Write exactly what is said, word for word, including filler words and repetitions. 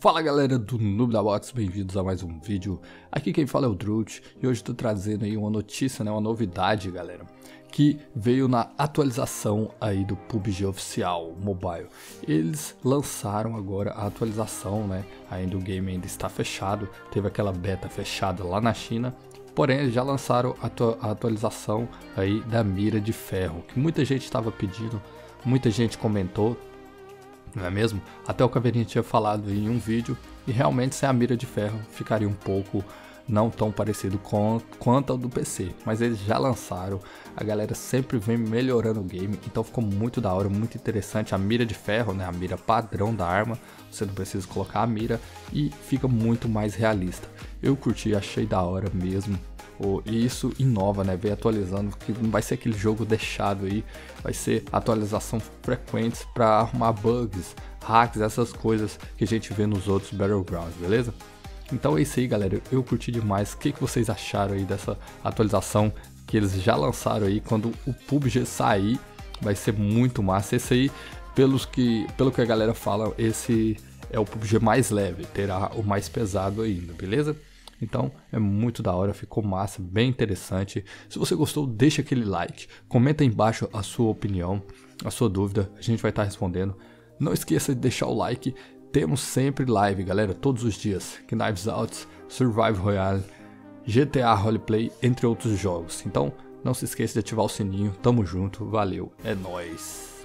Fala galera do Noobnabox, bem-vindos a mais um vídeo. Aqui quem fala é o Drute e hoje estou trazendo aí uma notícia, né, uma novidade, galera, que veio na atualização aí do P U B G oficial mobile. Eles lançaram agora a atualização, né? Ainda o game ainda está fechado, teve aquela beta fechada lá na China. Porém, já lançaram a atualização aí da mira de ferro, que muita gente estava pedindo, muita gente comentou. Não é mesmo? Até o Caverinha tinha falado em um vídeo e realmente sem a mira de ferro ficaria um pouco não tão parecido com, quanto ao do P C, mas eles já lançaram, a galera sempre vem melhorando o game, então ficou muito da hora, muito interessante a mira de ferro, né? A mira padrão da arma, você não precisa colocar a mira e fica muito mais realista. Eu curti, achei da hora mesmo. Oh, e isso inova, né? Vem atualizando, que não vai ser aquele jogo deixado aí, vai ser atualização frequente para arrumar bugs, hacks, essas coisas que a gente vê nos outros Battlegrounds, beleza? Então é isso aí, galera, eu curti demais. O que, que vocês acharam aí dessa atualização que eles já lançaram aí? Quando o P U B G sair, vai ser muito massa. Esse aí, pelos que, pelo que a galera fala, esse é o P U B G mais leve, terá o mais pesado ainda, beleza? Então é muito da hora, ficou massa, bem interessante. Se você gostou, deixa aquele like, comenta aí embaixo a sua opinião, a sua dúvida, a gente vai estar respondendo. Não esqueça de deixar o like, temos sempre live, galera, todos os dias, Knives Out, Survive Royale, G T A Roleplay, entre outros jogos. Então não se esqueça de ativar o sininho, tamo junto, valeu, é nóis!